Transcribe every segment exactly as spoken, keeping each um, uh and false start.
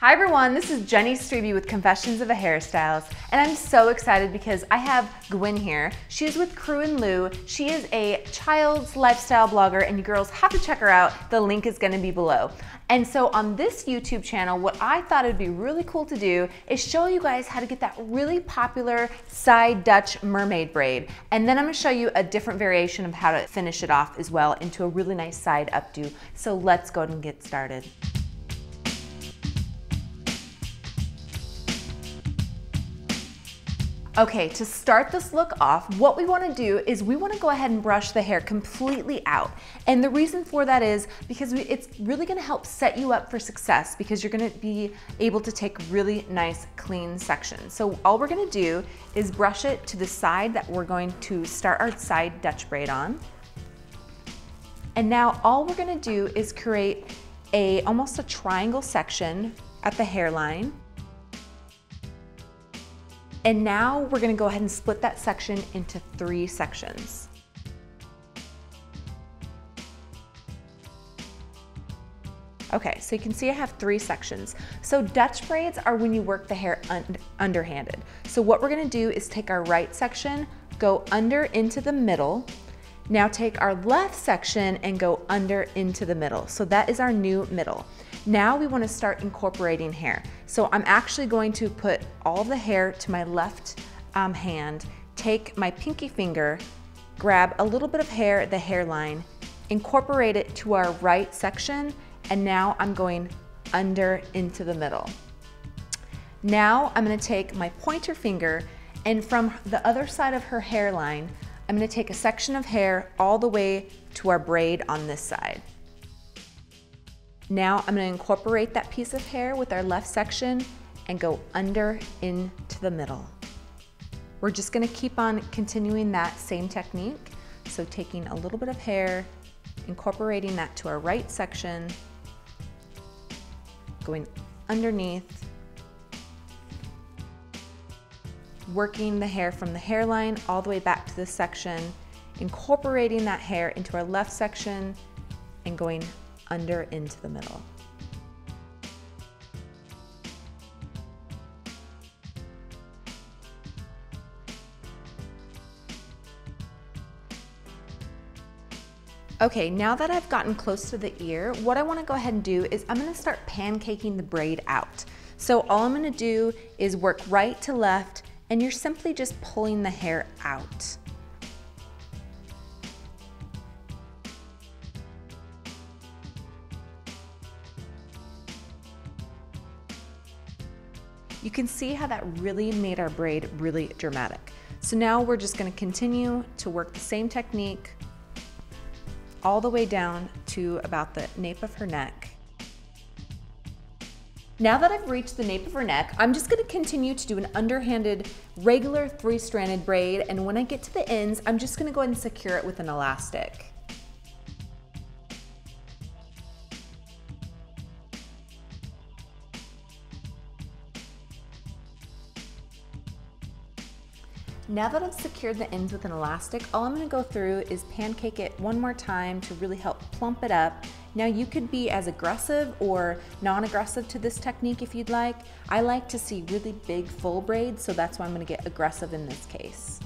Hi everyone, this is Jenny Strebe with Confessions of a Hairstylist, and I'm so excited because I have Gwen here. She's with Crew and Lu. She is a child's lifestyle blogger, and you girls have to check her out. The link is gonna be below. And so on this YouTube channel, what I thought it'd be really cool to do is show you guys how to get that really popular side Dutch mermaid braid. And then I'm gonna show you a different variation of how to finish it off as well into a really nice side updo. So let's go ahead and get started. Okay, to start this look off, what we want to do is we want to go ahead and brush the hair completely out. And the reason for that is because we, it's really going to help set you up for success because you're going to be able to take really nice clean sections. So all we're going to do is brush it to the side that we're going to start our side Dutch braid on. And now all we're going to do is create a almost a triangle section at the hairline. And now we're gonna go ahead and split that section into three sections. Okay, so you can see I have three sections. So Dutch braids are when you work the hair un- underhanded. So what we're gonna do is take our right section, go under into the middle. Now take our left section and go under into the middle. So that is our new middle. Now we want to start incorporating hair. So I'm actually going to put all the hair to my left um, hand, take my pinky finger, grab a little bit of hair, the hairline, incorporate it to our right section, and now I'm going under into the middle. Now I'm going to take my pointer finger, and from the other side of her hairline, I'm going to take a section of hair all the way to our braid on this side. Now I'm gonna incorporate that piece of hair with our left section and go under into the middle. We're just gonna keep on continuing that same technique. So taking a little bit of hair, incorporating that to our right section, going underneath, working the hair from the hairline all the way back to this section, incorporating that hair into our left section and going under into the middle. Okay, now that I've gotten close to the ear, what I wanna go ahead and do is I'm gonna start pancaking the braid out. So all I'm gonna do is work right to left, and you're simply just pulling the hair out. You can see how that really made our braid really dramatic. So now we're just gonna continue to work the same technique all the way down to about the nape of her neck. Now that I've reached the nape of her neck, I'm just gonna continue to do an underhanded, regular three-stranded braid, and when I get to the ends, I'm just gonna go ahead and secure it with an elastic. Now that I've secured the ends with an elastic, all I'm gonna go through is pancake it one more time to really help plump it up. Now you could be as aggressive or non-aggressive to this technique if you'd like. I like to see really big full braids, so that's why I'm gonna get aggressive in this case.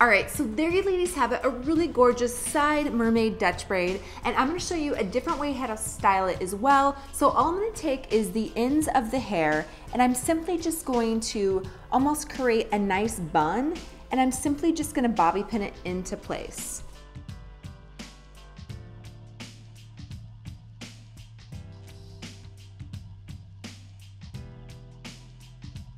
All right, so there you ladies have it, a really gorgeous side mermaid Dutch braid, and I'm gonna show you a different way how to style it as well. So all I'm gonna take is the ends of the hair, and I'm simply just going to almost create a nice bun, and I'm simply just gonna bobby pin it into place.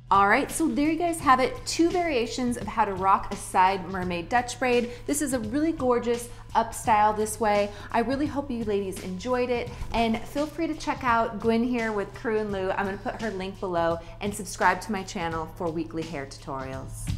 All right, so there you guys have it, two variations of how to rock a side mermaid Dutch braid. This is a really gorgeous up style this way. I really hope you ladies enjoyed it, and feel free to check out Gwen here with Crew and Lu. I'm gonna put her link below, and subscribe to my channel for weekly hair tutorials.